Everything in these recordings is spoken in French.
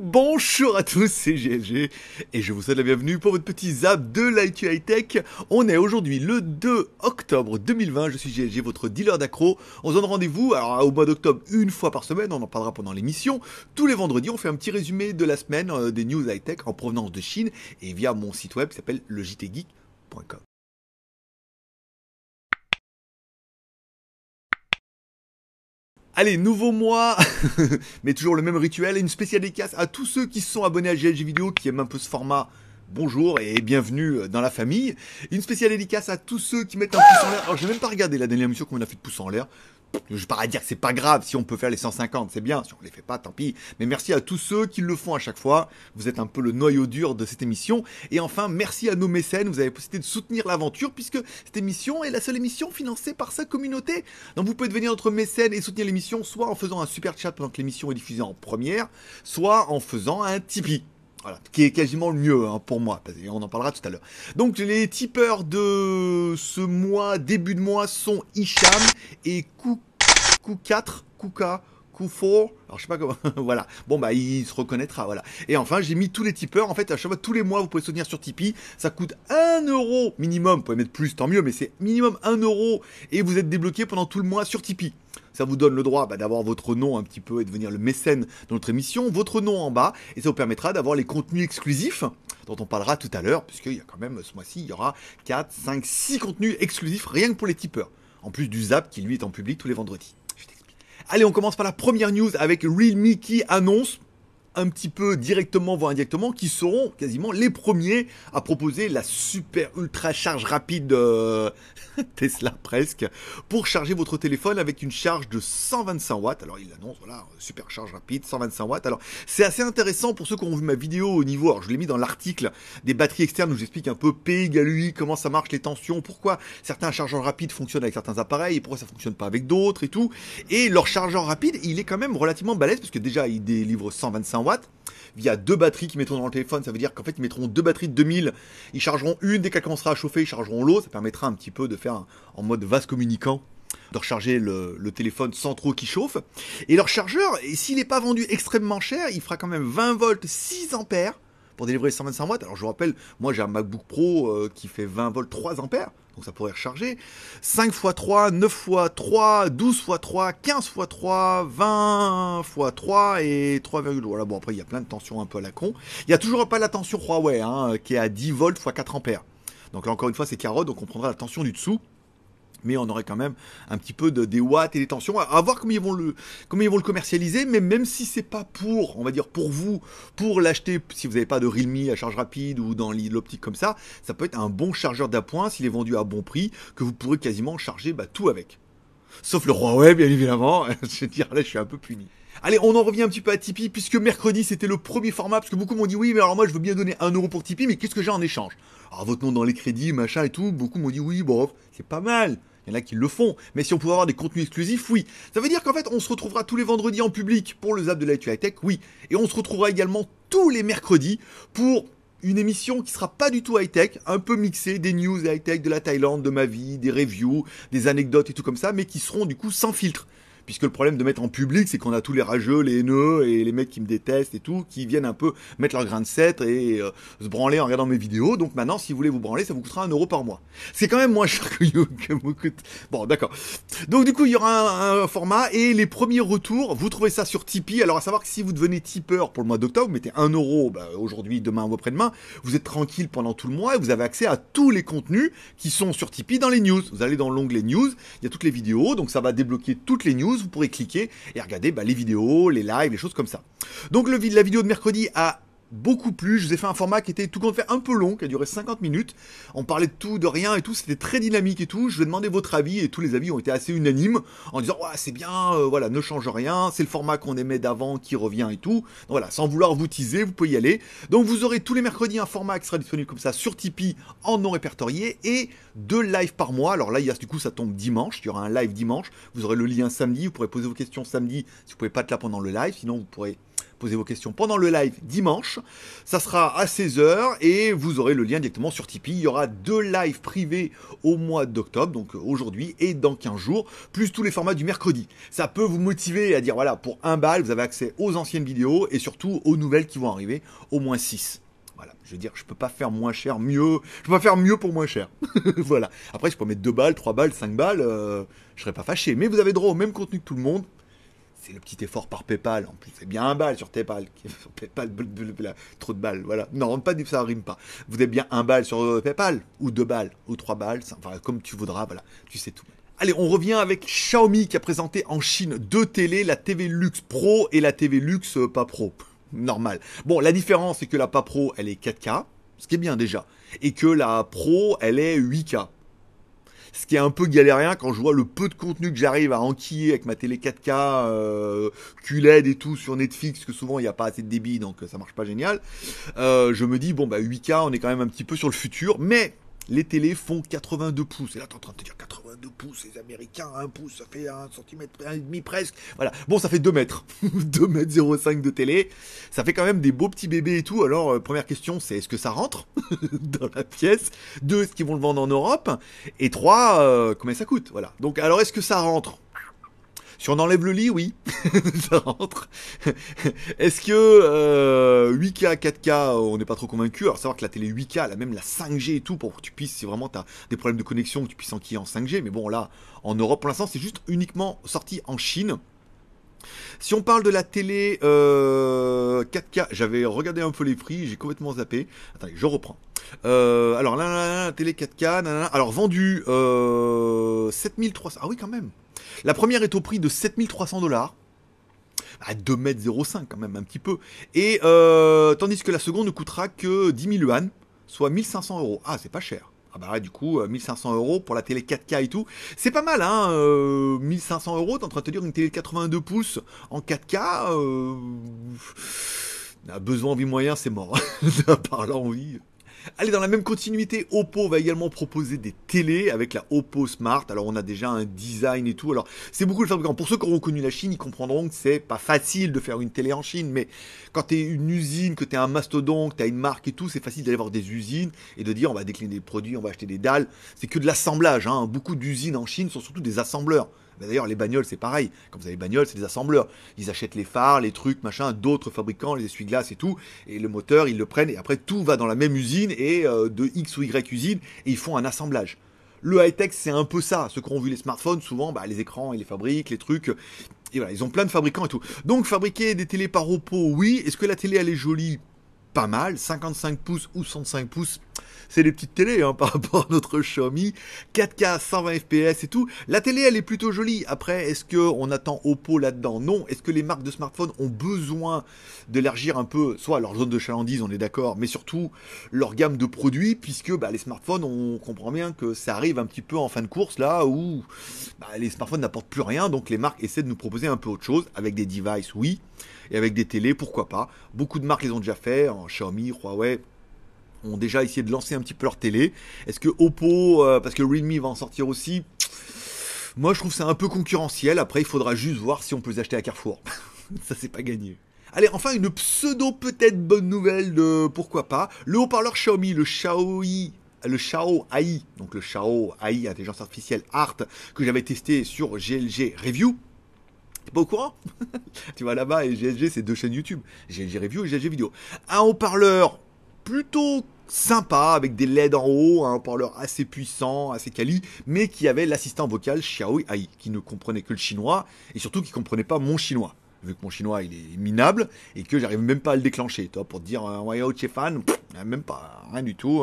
Bonjour à tous, c'est GLG et je vous souhaite la bienvenue pour votre petit zap de l'actu high tech. On est aujourd'hui le 2 octobre 2020, je suis GLG, votre dealer d'accro. On se donne rendez-vous alors au mois d'octobre une fois par semaine, on en parlera pendant l'émission. Tous les vendredis, on fait un petit résumé de la semaine des news high tech en provenance de Chine et via mon site web qui s'appelle le jtgeek.com. Allez, nouveau mois, mais toujours le même rituel, et une spéciale dédicace à tous ceux qui se sont abonnés à GLG Video, qui aiment un peu ce format. Bonjour et bienvenue dans la famille. Une spéciale dédicace à tous ceux qui mettent un pouce en l'air. Alors, j'ai même pas regardé la dernière émission qu'on a fait de pouce en l'air. Je pars à dire que c'est pas grave, si on peut faire les 150, c'est bien, si on les fait pas, tant pis. Mais merci à tous ceux qui le font à chaque fois, vous êtes un peu le noyau dur de cette émission. Et enfin, merci à nos mécènes, vous avez la possibilité de soutenir l'aventure, puisque cette émission est la seule émission financée par sa communauté. Donc vous pouvez devenir notre mécène et soutenir l'émission, soit en faisant un super chat pendant que l'émission est diffusée en première, soit en faisant un Tipeee. Voilà, qui est quasiment le mieux hein, pour moi, parce qu'on en parlera tout à l'heure. Donc les tipeurs de ce mois, début de mois, sont Hicham et Q4, Kuka, Q4, alors je sais pas comment, voilà. Bon bah il se reconnaîtra, voilà. Et enfin j'ai mis tous les tipeurs, en fait à chaque fois, tous les mois vous pouvez soutenir sur Tipeee, ça coûte 1 € minimum, vous pouvez mettre plus, tant mieux, mais c'est minimum 1 € et vous êtes débloqué pendant tout le mois sur Tipeee. Ça vous donne le droit bah, d'avoir votre nom un petit peu et devenir le mécène de notre émission, votre nom en bas, et ça vous permettra d'avoir les contenus exclusifs dont on parlera tout à l'heure, puisqu'il y a quand même ce mois-ci, il y aura 4, 5, 6 contenus exclusifs rien que pour les tipeurs, en plus du zap qui lui est en public tous les vendredis. Je t'explique. Allez, on commence par la première news avec Realme qui annonce un petit peu directement voire indirectement qui seront quasiment les premiers à proposer la super ultra charge rapide Tesla presque pour charger votre téléphone avec une charge de 125 watts. Alors il annonce voilà super charge rapide 125 watts. Alors c'est assez intéressant pour ceux qui ont vu ma vidéo au niveau, alors je l'ai mis dans l'article des batteries externes où j'explique un peu P égale UI, comment ça marche, les tensions, pourquoi certains chargeurs rapides fonctionnent avec certains appareils et pourquoi ça fonctionne pas avec d'autres et tout. Et leur chargeur rapide il est quand même relativement balèze parce que déjà il délivre 125 watts via 2 batteries qu'ils mettront dans le téléphone. Ça veut dire qu'en fait ils mettront 2 batteries de 2000, ils chargeront une, dès qu'elle commencera à chauffer ils chargeront l'autre. Ça permettra un petit peu de faire en mode vase communicant, de recharger le téléphone sans trop qu'il chauffe. Et leur chargeur, s'il n'est pas vendu extrêmement cher, il fera quand même 20 volts 6 ampères pour délivrer 125 watts. Alors je vous rappelle, moi j'ai un MacBook Pro qui fait 20 volts 3 ampères, donc ça pourrait recharger 5 × 3, 9 × 3, 12 × 3, 15 × 3, 20 × 3 et 3,2. Voilà, bon après il y a plein de tensions un peu à la con. Il n'y a toujours pas la tension Huawei hein, qui est à 10 volts x 4 ampères. Donc là encore une fois c'est carotte, donc on prendra la tension du dessous. Mais on aurait quand même un petit peu des watts et des tensions à voir comment ils vont le commercialiser. Mais même si c'est pas pour, on va dire pour vous, pour l'acheter, si vous n'avez pas de Realme à charge rapide ou dans l'optique comme ça, ça peut être un bon chargeur d'appoint s'il est vendu à bon prix, que vous pourrez quasiment charger bah, tout avec. Sauf le Huawei bien évidemment, je veux dire là je suis un peu puni. Allez, on en revient un petit peu à Tipeee, puisque mercredi c'était le premier format, parce que beaucoup m'ont dit oui, mais alors moi je veux bien donner 1 € pour Tipeee, mais qu'est-ce que j'ai en échange? Alors votre nom dans les crédits, machin et tout, beaucoup m'ont dit oui, bon, c'est pas mal. Il y en a qui le font, mais si on pouvait avoir des contenus exclusifs, oui. Ça veut dire qu'en fait, on se retrouvera tous les vendredis en public pour le zap de l'actu high tech, oui. Et on se retrouvera également tous les mercredis pour une émission qui sera pas du tout high tech, un peu mixée, des news high tech de la Thaïlande, de ma vie, des reviews, des anecdotes et tout comme ça, mais qui seront du coup sans filtre. Puisque le problème de mettre en public, c'est qu'on a tous les rageux, les haineux et les mecs qui me détestent et tout, qui viennent un peu mettre leur grain de sel et se branler en regardant mes vidéos. Donc maintenant, si vous voulez vous branler, ça vous coûtera 1 € par mois. C'est quand même moins cher que YouTube que vous coûte. Bon, d'accord. Donc du coup, il y aura un format et les premiers retours, vous trouvez ça sur Tipeee. Alors à savoir que si vous devenez tipeur pour le mois d'octobre, vous mettez 1 € bah, aujourd'hui, demain ou après-demain, vous êtes tranquille pendant tout le mois et vous avez accès à tous les contenus qui sont sur Tipeee dans les news. Vous allez dans l'onglet news, il y a toutes les vidéos, donc ça va débloquer toutes les news. Vous pourrez cliquer et regarder bah, les vidéos, les lives, les choses comme ça. Donc la vidéo de mercredi a beaucoup plu. Je vous ai fait un format qui était tout compte fait un peu long, qui a duré 50 minutes. On parlait de tout, de rien et tout. C'était très dynamique et tout. Je vais demander votre avis et tous les avis ont été assez unanimes en disant ouais, c'est bien, voilà, ne change rien. C'est le format qu'on aimait d'avant qui revient et tout. Donc voilà, sans vouloir vous teaser, vous pouvez y aller. Donc vous aurez tous les mercredis un format qui sera disponible comme ça sur Tipeee en non répertorié et 2 lives par mois. Alors là, il y a du coup, ça tombe dimanche. Il y aura un live dimanche. Vous aurez le lien samedi. Vous pourrez poser vos questions samedi si vous pouvez pas être là pendant le live. Sinon, vous pourrez posez vos questions pendant le live dimanche. Ça sera à 16h et vous aurez le lien directement sur Tipeee. Il y aura 2 lives privés au mois d'octobre, donc aujourd'hui et dans 15 jours, plus tous les formats du mercredi. Ça peut vous motiver à dire, voilà, pour 1 balle, vous avez accès aux anciennes vidéos et surtout aux nouvelles qui vont arriver, au moins 6. Voilà, je veux dire, je peux pas faire moins cher, mieux. Je peux pas faire mieux pour moins cher. Voilà. Après, je peux mettre 2 balles, 3 balles, 5 balles. Je serais pas fâché. Mais vous avez droit au même contenu que tout le monde. C'est le petit effort par PayPal. En plus, c'est bien 1 balle sur PayPal. PayPal, blablabla. Trop de balles. Voilà. Non, pas ça rime pas. Vous avez bien 1 balle sur PayPal ou 2 balles ou 3 balles. Enfin, comme tu voudras. Voilà. Tu sais tout. Allez, on revient avec Xiaomi qui a présenté en Chine 2 télés, la TV Luxe Pro et la TV Luxe pas Pro. Normal. Bon, la différence, c'est que la pas Pro, elle est 4K, ce qui est bien déjà, et que la Pro, elle est 8K. Ce qui est un peu galérien quand je vois le peu de contenu que j'arrive à enquiller avec ma télé 4K, QLED et tout sur Netflix, que souvent il n'y a pas assez de débit, donc ça marche pas génial. Je me dis, bon, bah 8K, on est quand même un petit peu sur le futur, mais les télés font 82 pouces. Et là, t'es en train de te dire 82 pouces, les Américains, 1 pouce, ça fait 1 cm, 1,5 presque. Voilà. Bon, ça fait 2 mètres. 2 mètres 0,5 de télé. Ça fait quand même des beaux petits bébés et tout. Alors, première question, c'est est-ce que ça rentre dans la pièce? 2, est-ce qu'ils vont le vendre en Europe? Et 3, combien ça coûte? Voilà. Donc, alors, est-ce que ça rentre? Si on enlève le lit, oui, ça rentre. Est-ce que 8K, 4K, on n'est pas trop convaincu? Alors, savoir que la télé 8K, là, même la 5G et tout, pour que tu puisses, si vraiment tu as des problèmes de connexion, que tu puisses enquiller en 5G. Mais bon, là, en Europe, pour l'instant, c'est juste uniquement sorti en Chine. Si on parle de la télé 4K, j'avais regardé un peu les prix, j'ai complètement zappé. Attendez, je reprends. Alors, la télé 4K, nanana, alors vendue 7300. Ah oui, quand même. La première est au prix de 7300 $, à 2,05 m quand même un petit peu, et tandis que la seconde ne coûtera que 10 000 yuan, soit 1500 €. Ah, c'est pas cher. Ah bah là, du coup, 1500 € pour la télé 4K et tout, c'est pas mal, hein. 1500 €, t'es en train de te dire une télé de 82 pouces en 4K, besoin, envie, moyen, c'est mort. Par là, envie. Allez, dans la même continuité, Oppo va également proposer des télés avec la Oppo Smart. Alors, on a déjà un design et tout. Alors, c'est beaucoup le fabricant. Pour ceux qui auront connu la Chine, ils comprendront que c'est pas facile de faire une télé en Chine. Mais quand tu es une usine, que tu es un mastodonte, que tu as une marque et tout, c'est facile d'aller voir des usines et de dire on va décliner des produits, on va acheter des dalles. C'est que de l'assemblage, hein. Beaucoup d'usines en Chine sont surtout des assembleurs. D'ailleurs, les bagnoles, c'est pareil. Quand vous avez les bagnoles, c'est des assembleurs. Ils achètent les phares, les trucs, machin, d'autres fabricants, les essuie-glaces et tout. Et le moteur, ils le prennent. Et après, tout va dans la même usine et de X ou Y usine. Et ils font un assemblage. Le high-tech, c'est un peu ça. Ceux qui ont vu les smartphones, souvent, bah, les écrans, ils les fabriquent, les trucs. Et voilà, ils ont plein de fabricants et tout. Donc, fabriquer des télés par Oppo, oui. Est-ce que la télé, elle est jolie? Pas mal, 55 pouces ou 65 pouces, c'est des petites télés, hein, par rapport à notre Xiaomi, 4K, 120 fps et tout. La télé, elle est plutôt jolie. Après, est-ce qu'on attend Oppo là-dedans? Non. Est-ce que les marques de smartphones ont besoin d'élargir un peu, soit leur zone de chalandise, on est d'accord, mais surtout leur gamme de produits, puisque bah, les smartphones, on comprend bien que ça arrive un petit peu en fin de course, là où bah, les smartphones n'apportent plus rien, donc les marques essaient de nous proposer un peu autre chose, avec des devices, oui, et avec des télés, pourquoi pas. Beaucoup de marques les ont déjà fait, hein, Xiaomi, Huawei ont déjà essayé de lancer un petit peu leur télé. Est-ce que Oppo, parce que Realme va en sortir aussi, moi je trouve ça un peu concurrentiel. Après, il faudra juste voir si on peut les acheter à Carrefour. Ça, c'est pas gagné. Allez, enfin, une pseudo peut-être bonne nouvelle de pourquoi pas. Le haut-parleur Xiaomi, le Xiao AI, donc le Xiao AI, intelligence artificielle Art, que j'avais testé sur GLG Review. T'es pas au courant? Tu vas là-bas et GLG, c'est 2 chaînes YouTube. GLG Review et GLG Video. Un haut-parleur plutôt sympa, avec des LED en haut, un haut-parleur assez puissant, assez quali, mais qui avait l'assistant vocal Xiao AI, qui ne comprenait que le chinois, et surtout qui ne comprenait pas mon chinois. Vu que mon chinois, il est minable, et que j'arrive même pas à le déclencher. Toi, pour te dire, Wayao Chefan, même pas, rien du tout.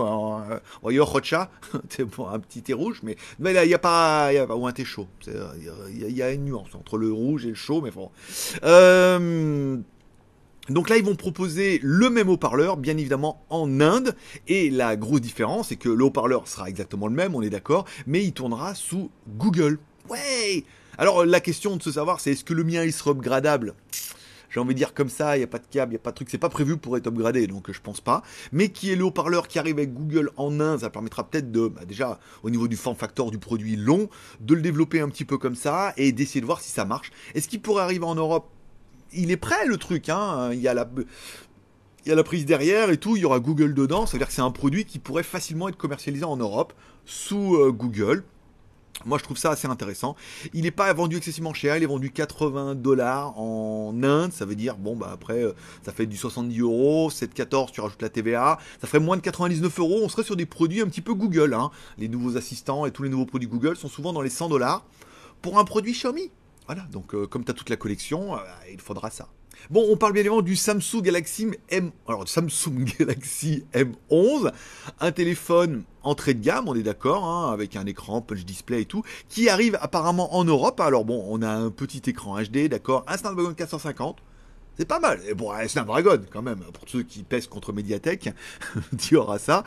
Wayao Rocha, c'est bon, un petit thé rouge, mais là, il n'y a pas, ou un thé chaud. Il y a une nuance entre le rouge et le chaud, mais bon. Donc là, ils vont proposer le même haut-parleur, bien évidemment, en Inde. Et la grosse différence, c'est que le haut-parleur sera exactement le même, on est d'accord, mais il tournera sous Google. Ouais! Alors, la question de se savoir, c'est est-ce que le mien, il sera upgradable? J'ai envie de dire comme ça, il n'y a pas de câble, il n'y a pas de truc, c'est pas prévu pour être upgradé, donc je pense pas. Mais qui est le haut-parleur qui arrive avec Google en un, ça permettra peut-être de, bah déjà, au niveau du form factor du produit long, de le développer un petit peu comme ça et d'essayer de voir si ça marche. Est-ce qu'il pourrait arriver en Europe? il est prêt le truc, hein. Il y a la prise derrière et tout, il y aura Google dedans, c'est-à-dire que c'est un produit qui pourrait facilement être commercialisé en Europe sous Google. Moi je trouve ça assez intéressant. Il n'est pas vendu excessivement cher, il est vendu 80$ en Inde, ça veut dire, bon bah après ça fait du 70€, 7,14, tu rajoutes la TVA, ça ferait moins de 99€, on serait sur des produits un petit peu Google, hein. Les nouveaux assistants et tous les nouveaux produits Google sont souvent dans les 100$ pour un produit Xiaomi. Voilà, donc comme tu as toute la collection, il faudra ça. Bon, on parle bien évidemment du Samsung Galaxy M11, un téléphone entrée de gamme, on est d'accord, hein, avec un écran Punch Display et tout, qui arrive apparemment en Europe. Alors bon, on a un petit écran HD, d'accord, un Snapdragon 450, c'est pas mal. Et bon, un Snapdragon quand même, pour ceux qui pèsent contre Mediatek, tu auras ça.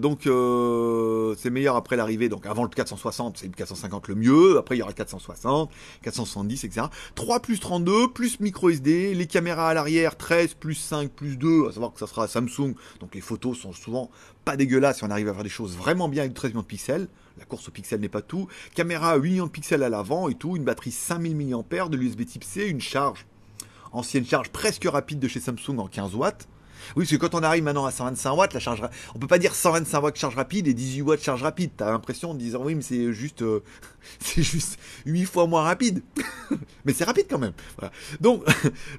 Donc c'est meilleur après l'arrivée, donc avant le 460, c'est le 450 le mieux, après il y aura 460, 470, etc. 3 plus 32, plus micro SD, les caméras à l'arrière, 13 plus 5 plus 2, à savoir que ça sera à Samsung, donc les photos sont souvent pas dégueulasses, si on arrive à faire des choses vraiment bien avec 13 millions de pixels. La course au pixel n'est pas tout. Caméra à 8 millions de pixels à l'avant et tout. Une batterie 5000 mAh, de l'USB type C, une charge, ancienne charge presque rapide de chez Samsung en 15 watts. Oui, parce que quand on arrive maintenant à 125 watts, la charge, on peut pas dire 125 watts charge rapide et 18 watts charge rapide. T'as l'impression de dire oui, mais c'est juste 8 fois moins rapide. Mais c'est rapide quand même. Voilà. Donc,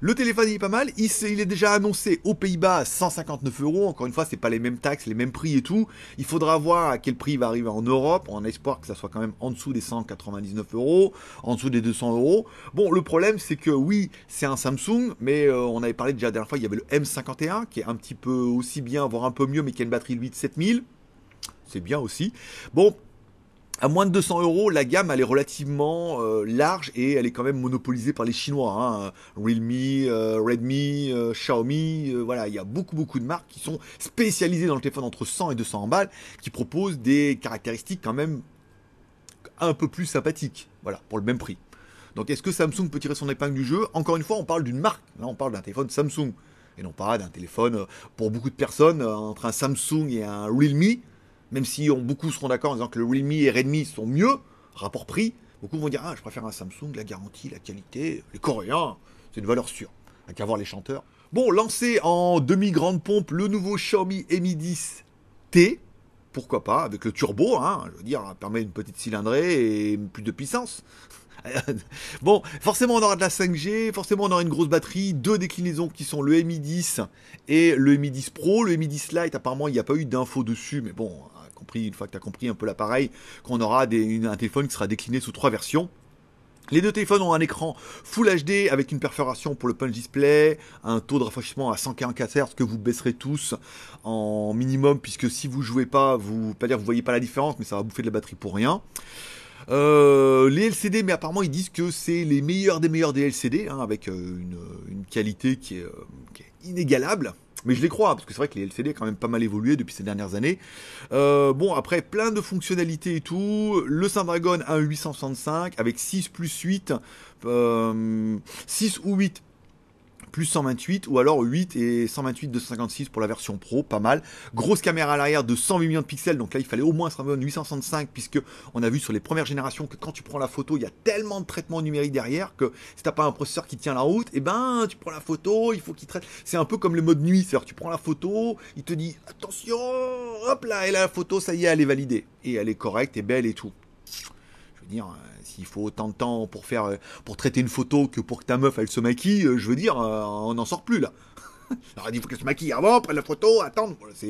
le téléphone il est pas mal. Il est déjà annoncé aux Pays-Bas à 159€. Encore une fois, c'est pas les mêmes taxes, les mêmes prix et tout. Il faudra voir à quel prix il va arriver en Europe. On a espoir que ça soit quand même en dessous des 199€, en dessous des 200€. Bon, le problème c'est que oui, c'est un Samsung, mais on avait parlé déjà la dernière fois. Il y avait le M51. Qui est un petit peu aussi bien, voire un peu mieux, mais qui a une batterie de 7000, c'est bien aussi. Bon, à moins de 200€, la gamme elle est relativement large et elle est quand même monopolisée par les Chinois, hein. Realme, Redmi, Xiaomi, voilà, il y a beaucoup de marques qui sont spécialisées dans le téléphone entre 100 et 200 balles, qui proposent des caractéristiques quand même un peu plus sympathiques, voilà, pour le même prix. Donc est-ce que Samsung peut tirer son épingle du jeu? Encore une fois, on parle d'une marque, là on parle d'un téléphone Samsung. Et non pas d'un téléphone, pour beaucoup de personnes, entre un Samsung et un Realme, même si beaucoup seront d'accord en disant que le Realme et Redmi sont mieux, rapport prix, beaucoup vont dire « Ah, je préfère un Samsung, la garantie, la qualité, les Coréens, c'est une valeur sûre, à qu'à voir les chanteurs. » Bon, lancé en demi-grande pompe, le nouveau Xiaomi Mi 10T, pourquoi pas, avec le turbo, hein, je veux dire, ça permet une petite cylindrée et plus de puissance. Bon, forcément on aura de la 5G, forcément on aura une grosse batterie, deux déclinaisons qui sont le Mi 10 et le Mi 10 Pro, le Mi 10 Lite apparemment il n'y a pas eu d'infos dessus, mais bon, une fois que tu as compris un peu l'appareil, qu'on aura un téléphone qui sera décliné sous 3 versions. Les deux téléphones ont un écran Full HD avec une perforation pour le Punch Display, un taux de rafraîchissement à 144 Hz que vous baisserez tous en minimum, puisque si vous jouez pas, vous voyez pas la différence, mais ça va bouffer de la batterie pour rien. Les LCD, mais apparemment ils disent que c'est les meilleurs des LCD, hein, avec une qualité qui est inégalable, mais je les crois, parce que c'est vrai que les LCD ont quand même pas mal évolué depuis ces dernières années. Bon, après plein de fonctionnalités et tout, le Snapdragon 865 avec 6 plus 8, 6 ou 8 plus 128, ou alors 8 et 128 256 pour la version pro, pas mal. Grosse caméra à l'arrière de 108 millions de pixels, donc là il fallait au moins 865, puisque on a vu sur les premières générations que quand tu prends la photo, il y a tellement de traitement numérique derrière que si t'as pas un processeur qui tient la route, et ben tu prends la photo, il faut qu'il traite. C'est un peu comme le mode nuit, c'est-à-dire tu prends la photo, il te dit attention, hop là, et là la photo, ça y est, elle est validée, et elle est correcte et belle et tout. Je veux dire... S'il faut autant de temps pour traiter une photo que pour que ta meuf elle se maquille, je veux dire, on n'en sort plus là. Alors il faut qu'elle se maquille avant, prenne la photo, attendre, ça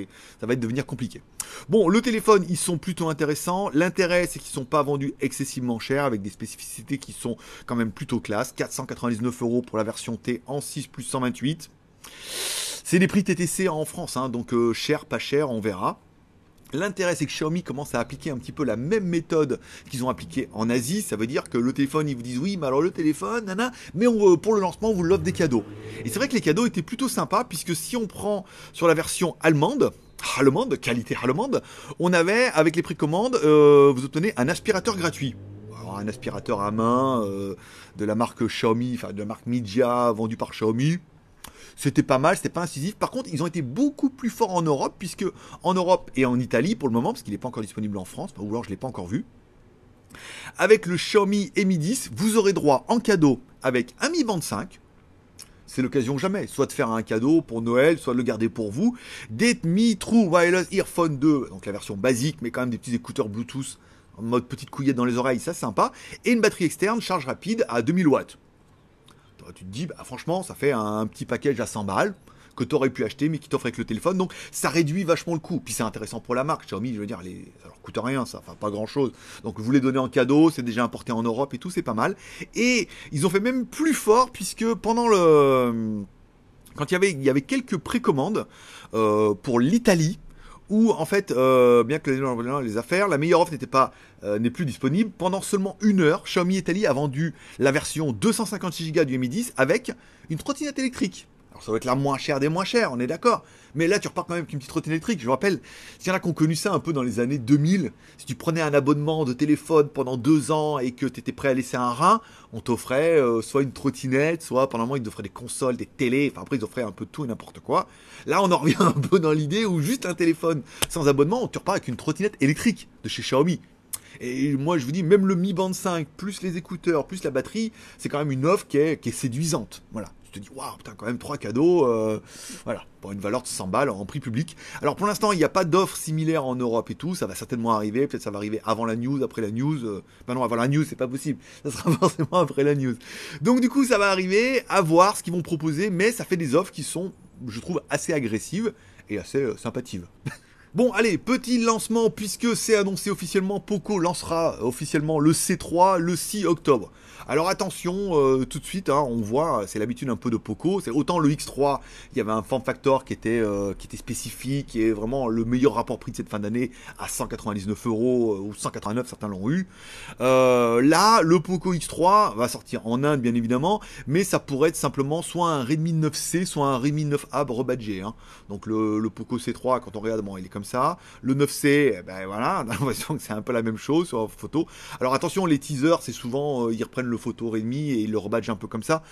va devenir compliqué. Bon, le téléphone, ils sont plutôt intéressants. L'intérêt, c'est qu'ils ne sont pas vendus excessivement cher, avec des spécificités qui sont quand même plutôt classe. 499€ pour la version T en 6 plus 128. C'est les prix TTC en France, hein, donc cher, pas cher, on verra. L'intérêt, c'est que Xiaomi commence à appliquer un petit peu la même méthode qu'ils ont appliquée en Asie. Ça veut dire que le téléphone, ils vous disent oui, mais alors le téléphone, nana, mais pour le lancement, on vous l'offre des cadeaux. Et c'est vrai que les cadeaux étaient plutôt sympas, puisque si on prend sur la version allemande, qualité allemande, on avait, avec les précommandes, vous obtenez un aspirateur gratuit. Alors, un aspirateur à main de la marque Xiaomi, enfin de la marque Midja, vendu par Xiaomi. C'était pas mal, c'était pas incisif. Par contre, ils ont été beaucoup plus forts en Europe, puisque en Europe et en Italie, pour le moment, parce qu'il n'est pas encore disponible en France, ou alors je ne l'ai pas encore vu, avec le Xiaomi Mi 10, vous aurez droit en cadeau avec un Mi Band 5, c'est l'occasion jamais, soit de faire un cadeau pour Noël, soit de le garder pour vous. Des Mi True Wireless Earphone 2, donc la version basique, mais quand même des petits écouteurs Bluetooth en mode petite couillette dans les oreilles, ça sympa. Et une batterie externe, charge rapide à 2000 watts. Tu te dis, bah, franchement, ça fait un petit package à 100 balles que tu aurais pu acheter, mais qui t'offre avec le téléphone. Donc, ça réduit vachement le coût. Puis, c'est intéressant pour la marque. Xiaomi, je veux dire, ça leur coûte rien, ça. Enfin, pas grand-chose. Donc, vous les donnez en cadeau. C'est déjà importé en Europe et tout. C'est pas mal. Et ils ont fait même plus fort, puisque pendant le... Quand il y avait quelques précommandes pour l'Italie, où, en fait, bien que les affaires, la meilleure offre n'était pas, n'est plus disponible. Pendant seulement une heure, Xiaomi Italie a vendu la version 256 Go du Mi 10 avec une trottinette électrique. Alors, ça doit être la moins chère des moins chères, on est d'accord. Mais là, tu repars quand même avec une petite trottinette électrique. Je vous rappelle, s'il y en a qui ont connu ça un peu dans les années 2000, si tu prenais un abonnement de téléphone pendant 2 ans et que tu étais prêt à laisser un rein, on t'offrait soit une trottinette, soit pendant un moment, ils t'offraient des consoles, des télés. Enfin, après, ils offraient un peu de tout et n'importe quoi. Là, on en revient un peu dans l'idée où juste un téléphone sans abonnement, on te repart avec une trottinette électrique de chez Xiaomi. Et moi, je vous dis, même le Mi Band 5, plus les écouteurs, plus la batterie, c'est quand même une offre qui est séduisante. Voilà. Te dis, waouh, putain, quand même 3 cadeaux, voilà, pour une valeur de 100 balles en prix public. Alors pour l'instant, il n'y a pas d'offre similaire en Europe et tout, ça va certainement arriver, peut-être ça va arriver avant la news, après la news, ben non, avant la news, c'est pas possible, ça sera forcément après la news. Donc du coup, ça va arriver, à voir ce qu'ils vont proposer, mais ça fait des offres qui sont, je trouve, assez agressives et assez sympatives. Bon, allez, petit lancement, puisque c'est annoncé officiellement, Poco lancera officiellement le C3 le 6 octobre. Alors attention, tout de suite, hein, on voit, c'est l'habitude un peu de Poco, c'est autant le X3, il y avait un form factor qui était spécifique, et vraiment le meilleur rapport prix de cette fin d'année, à 199 € ou 189, certains l'ont eu. Là, le Poco X3 va sortir en Inde, bien évidemment, mais ça pourrait être simplement soit un Redmi 9C, soit un Redmi 9A rebadgé. Hein. Donc le Poco C3, quand on regarde, bon, il est comme ça. Le 9C, ben voilà, on a l'impression que c'est un peu la même chose sur photo. Alors attention, les teasers, c'est souvent, ils reprennent le photo Redmi et ils le rebadgent un peu comme ça.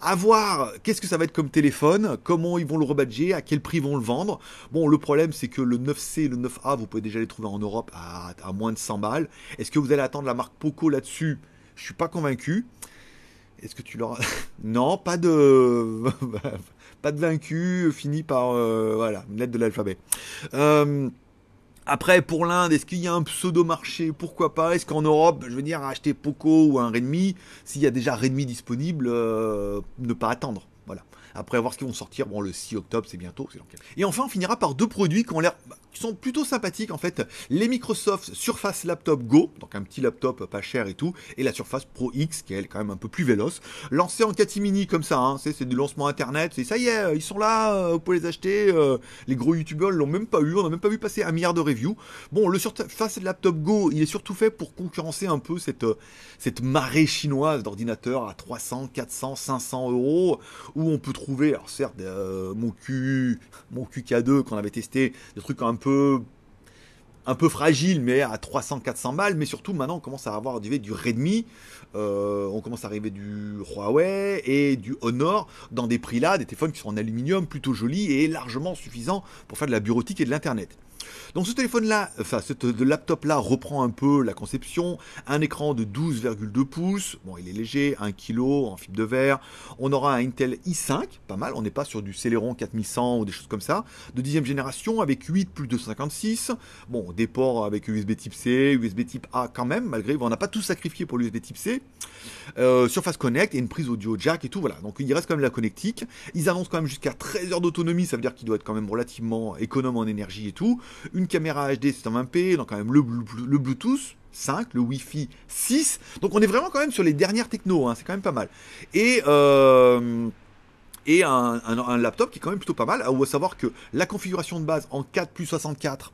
À voir, qu'est-ce que ça va être comme téléphone, comment ils vont le rebadger, à quel prix ils vont le vendre. Bon, le problème, c'est que le 9C et le 9A, vous pouvez déjà les trouver en Europe à moins de 100 balles. Est-ce que vous allez attendre la marque Poco là-dessus? Je suis pas convaincu. Est-ce que tu l'auras? Non, pas de... Pas de vaincu, fini par voilà, une lettre de l'alphabet. Après, pour l'Inde, est-ce qu'il y a un pseudo-marché? Pourquoi pas? Est-ce qu'en Europe, je veux dire, acheter Poco ou un Redmi, s'il y a déjà Redmi disponible, ne pas attendre? Voilà. Après, à voir ce qu'ils vont sortir. Bon, le 6 octobre, c'est bientôt. Et enfin, on finira par 2 produits qui ont l'air... qui sont plutôt sympathiques en fait, les Microsoft Surface Laptop Go, donc un petit laptop pas cher et tout, et la Surface Pro X qui est elle quand même un peu plus véloce, lancée en catimini comme ça, hein, c'est du lancement internet, c'est ça y est, ils sont là, vous pouvez les acheter, les gros youtubeurs l'ont même pas eu, on n'a même pas vu passer 1 milliard de reviews. Bon, le Surface Laptop Go, il est surtout fait pour concurrencer un peu cette marée chinoise d'ordinateurs à 300, 400, 500 € où on peut trouver, alors certes, mon QK2 qu'on avait testé, des trucs quand même un peu fragile, mais à 300-400 balles. Mais surtout, maintenant, on commence à avoir arrivé du Redmi, on commence à arriver du Huawei et du Honor dans des prix là, des téléphones qui sont en aluminium plutôt jolis et largement suffisants pour faire de la bureautique et de l'internet. Donc ce téléphone-là, enfin ce laptop-là reprend un peu la conception, un écran de 12,2 pouces, bon il est léger, 1 kg en fibre de verre, on aura un Intel i5, pas mal, on n'est pas sur du Celeron 4100 ou des choses comme ça, de 10e génération avec 8 plus 256, bon des ports avec USB type C, USB type A quand même, malgré, on n'a pas tout sacrifié pour l'USB type C, Surface Connect et une prise audio jack et tout, voilà, donc il reste quand même la connectique, ils annoncent quand même jusqu'à 13 heures d'autonomie, ça veut dire qu'il doit être quand même relativement économe en énergie et tout. Une caméra HD 720p, donc quand même le Bluetooth 5, le Wi-Fi 6. Donc on est vraiment quand même sur les dernières technos, hein, c'est quand même pas mal. Et un laptop qui est quand même plutôt pas mal, à savoir que la configuration de base en 4 plus 64,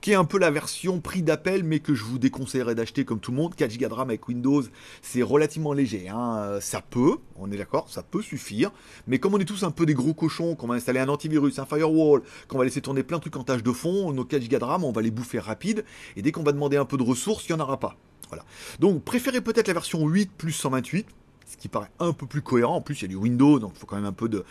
qui est un peu la version prix d'appel, mais que je vous déconseillerais d'acheter comme tout le monde. 4 Go de RAM avec Windows, c'est relativement léger. Hein. Ça peut, on est d'accord, ça peut suffire. Mais comme on est tous un peu des gros cochons, qu'on va installer un antivirus, un firewall, qu'on va laisser tourner plein de trucs en tâche de fond, nos 4 Go de RAM, on va les bouffer rapide. Et dès qu'on va demander un peu de ressources, il n'y en aura pas. Voilà. Donc, préférez peut-être la version 8 plus 128. ce qui paraît un peu plus cohérent. En plus, il y a du Windows, donc il faut quand même un peu de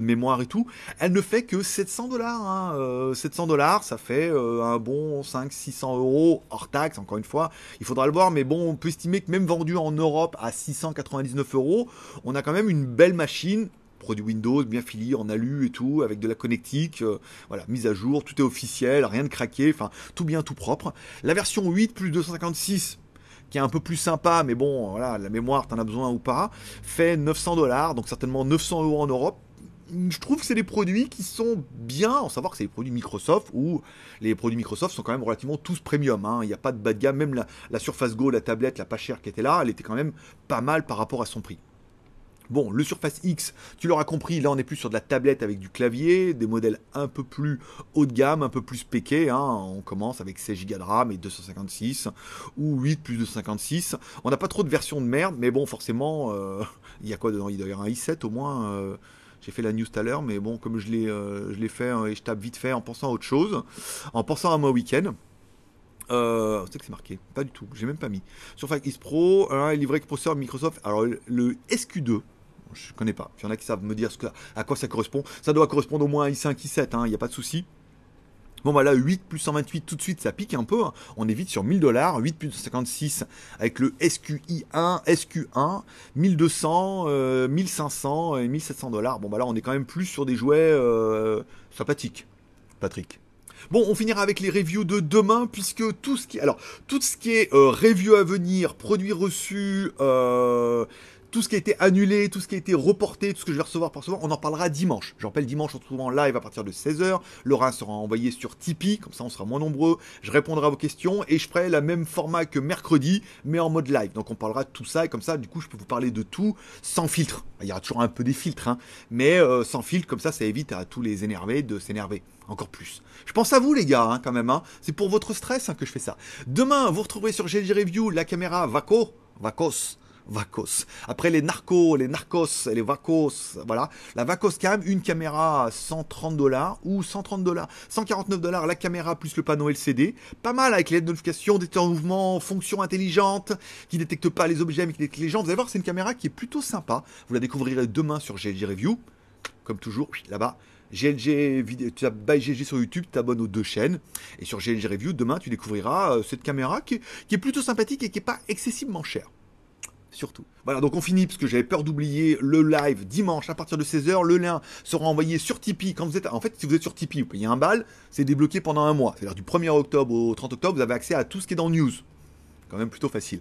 mémoire et tout. Elle ne fait que 700 $. Hein. 700 $, ça fait un bon 500-600 € hors taxe, encore une fois. Il faudra le voir, mais bon, on peut estimer que même vendu en Europe à 699 €, on a quand même une belle machine. Produit Windows, bien fili, en alu et tout, avec de la connectique, voilà, mise à jour, tout est officiel, rien de craqué, enfin, tout bien, tout propre. La version 8 plus 256, qui est un peu plus sympa, mais bon, voilà, la mémoire, t'en as besoin ou pas, fait 900 $, donc certainement 900 € en Europe. Je trouve que c'est des produits qui sont bien, en savoir que c'est des produits Microsoft, où les produits Microsoft sont quand même relativement tous premium, hein. Il n'y a pas de bas de gamme, même la Surface Go, la tablette, la pas chère qui était là, elle était quand même pas mal par rapport à son prix. Bon, le Surface X, tu l'auras compris, là on est plus sur de la tablette avec du clavier, des modèles un peu plus haut de gamme, un peu plus péqués, hein. On commence avec 16 Go de RAM et 256, ou 8 plus 256, on n'a pas trop de versions de merde, mais bon forcément, il y a quoi dedans? Il doit y avoir un i7 au moins, j'ai fait la news tout à l'heure, mais bon comme je l'ai fait et je tape vite fait en pensant à autre chose, en pensant à mon week-end. Vous savez que c'est marqué, pas du tout, j'ai même pas mis. Surface X Pro, livré avec processeur Microsoft, alors le SQ2, je connais pas, il y en a qui savent me dire à quoi ça correspond, ça doit correspondre au moins à i5, i7, il n'y a pas de souci. Bon bah là 8 plus 128 tout de suite ça pique un peu, hein. On est vite sur 1000 $, 8 plus 256 avec le SQI1, SQ1, 1200, 1500 et 1700 $, bon bah là on est quand même plus sur des jouets sympathiques, Patrick. Bon, on finira avec les reviews de demain, puisque tout ce qui est review à venir, produits reçus, tout ce qui a été annulé, tout ce qui a été reporté, tout ce que je vais recevoir par recevoir, on en parlera dimanche. Je rappelle, dimanche, on se retrouve en live à partir de 16 h. Laura sera envoyée sur Tipeee, comme ça on sera moins nombreux. Je répondrai à vos questions et je ferai le même format que mercredi, mais en mode live. Donc on parlera de tout ça et comme ça, du coup, je peux vous parler de tout sans filtre. Il y aura toujours un peu des filtres, hein, mais sans filtre, comme ça, ça évite à tous les énervés de s'énerver. Encore plus. Je pense à vous les gars, hein, quand même. Hein. C'est pour votre stress hein, que je fais ça. Demain, vous retrouverez sur GLG Review la caméra VACOS. Après les narcos et les VACOS, voilà. La VACOS cam, une caméra à 130 $ ou 130 $, 149 $ la caméra plus le panneau LCD. Pas mal avec les notifications, détecteur de mouvement, fonction intelligente, qui détecte pas les objets mais qui détecte les gens. Vous allez voir, c'est une caméra qui est plutôt sympa. Vous la découvrirez demain sur GLG Review. Comme toujours, là-bas. GLG Video, tu tapes by GLG sur YouTube, tu t'abonnes aux deux chaînes. Et sur GLG Review, demain, tu découvriras cette caméra qui est plutôt sympathique et qui n'est pas excessivement chère. Surtout. Voilà, donc on finit parce que j'avais peur d'oublier le live dimanche à partir de 16 h. Le lien sera envoyé sur Tipeee. Quand vous êtes, en fait, si vous êtes sur Tipeee, vous payez 1 $, c'est débloqué pendant un mois. C'est-à-dire du 1er octobre au 30 octobre, vous avez accès à tout ce qui est dans News. Quand même plutôt facile.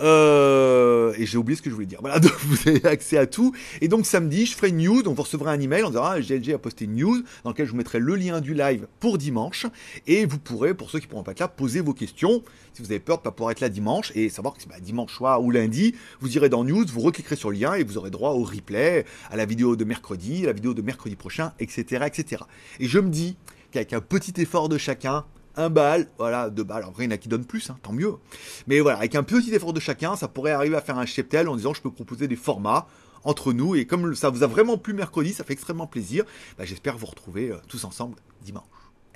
Et j'ai oublié ce que je voulais dire. Voilà, donc vous avez accès à tout. Et donc samedi, je ferai une news. Donc vous recevrez un email. On dira GLG a posté une news dans laquelle je vous mettrai le lien du live pour dimanche. Et vous pourrez, pour ceux qui ne pourront pas être là, poser vos questions. Si vous avez peur de ne pas pouvoir être là dimanche et savoir que c'est bah, dimanche soir ou lundi, vous irez dans news, vous recliquerez sur le lien et vous aurez droit au replay, à la vidéo de mercredi, à la vidéo de mercredi prochain, etc. etc. Et je me dis qu'avec un petit effort de chacun, 1 balle, voilà, 2 balles, en vrai il y en a qui donnent plus, hein, tant mieux. Mais voilà, avec un petit effort de chacun, ça pourrait arriver à faire un cheptel en disant je peux proposer des formats entre nous. Et comme ça vous a vraiment plu mercredi, ça fait extrêmement plaisir, bah, j'espère vous retrouver tous ensemble dimanche.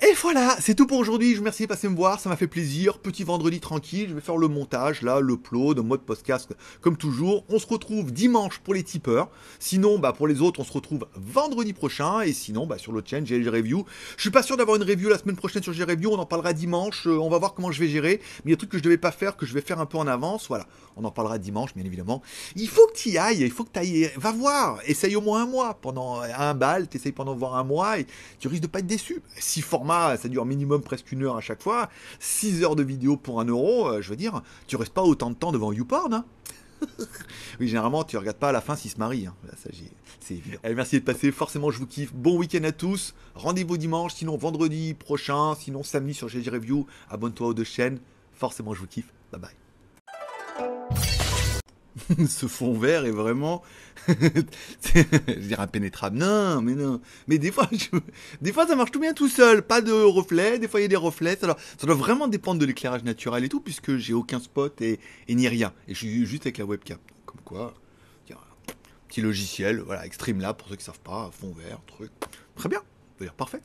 Et voilà, c'est tout pour aujourd'hui, je vous remercie de passer me voir, ça m'a fait plaisir, petit vendredi tranquille, je vais faire le montage, là, le plot, de mode podcast, comme toujours, on se retrouve dimanche pour les tipeurs, sinon, bah, pour les autres, on se retrouve vendredi prochain, et sinon, bah, sur l'autre chaîne, GLG Review, je suis pas sûr d'avoir une review la semaine prochaine sur GLG Review, on en parlera dimanche, on va voir comment je vais gérer, mais il y a des trucs que je devais pas faire, que je vais faire un peu en avance, voilà, on en parlera dimanche, bien évidemment, il faut que tu y ailles, il faut que tu ailles, va voir, essaye au moins un mois, pendant 1 balle, t'essayes pendant voir un mois, et tu risques de pas être déçu, si format ça dure minimum presque 1 heure à chaque fois, 6 heures de vidéo pour 1 €, je veux dire, tu restes pas autant de temps devant YouPorn, hein. Oui, généralement, tu regardes pas à la fin s'ils se marient, hein. Là, ça, c'est évident. Allez, merci de passer, forcément, je vous kiffe, bon week-end à tous, rendez-vous dimanche, sinon vendredi prochain, sinon samedi sur GLG Review, abonne-toi aux deux chaînes, forcément, je vous kiffe, bye bye. Ce fond vert est vraiment, je veux dire, impénétrable. Non, mais non. Mais des fois, ça marche tout bien tout seul. Pas de reflets. Des fois, il y a des reflets. Ça doit vraiment dépendre de l'éclairage naturel et tout, puisque j'ai aucun spot et ni rien. Et je suis juste avec la webcam. Donc, comme quoi, il y a un petit logiciel, voilà, Extreme Lab, pour ceux qui ne savent pas, fond vert, truc. Très bien. On va dire parfait.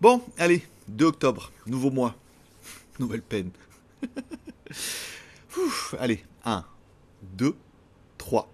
Bon, allez, 2 octobre, nouveau mois, nouvelle peine. Ouf, allez, 1, 2, 3.